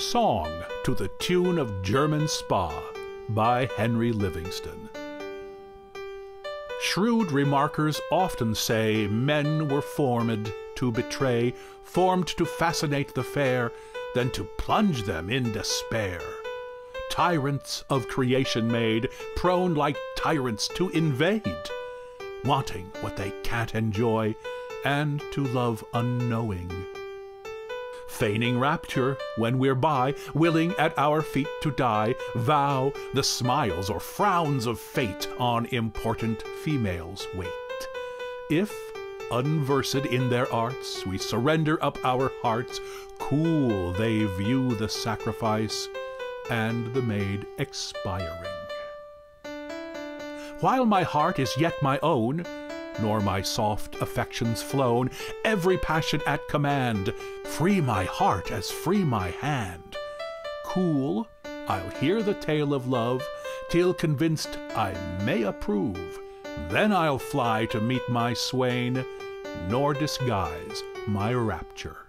Song to the Tune of German Spa by Henry Livingston. Shrewd remarkers often say men were formed to betray, formed to fascinate the fair, then to plunge them in despair. Tyrants of creation made, prone like tyrants to invade, wanting what they can't enjoy, and to love unknowing. Feigning rapture when we're by, willing at our feet to die, vow the smiles or frowns of fate on important females wait. If, unversed in their arts, we surrender up our hearts, cool they view the sacrifice and the maid expiring. While my heart is yet my own, nor my soft affections flown, every passion at command, free my heart as free my hand. Cool, I'll hear the tale of love, till convinced I may approve. Then I'll fly to meet my swain, nor disguise my rapture.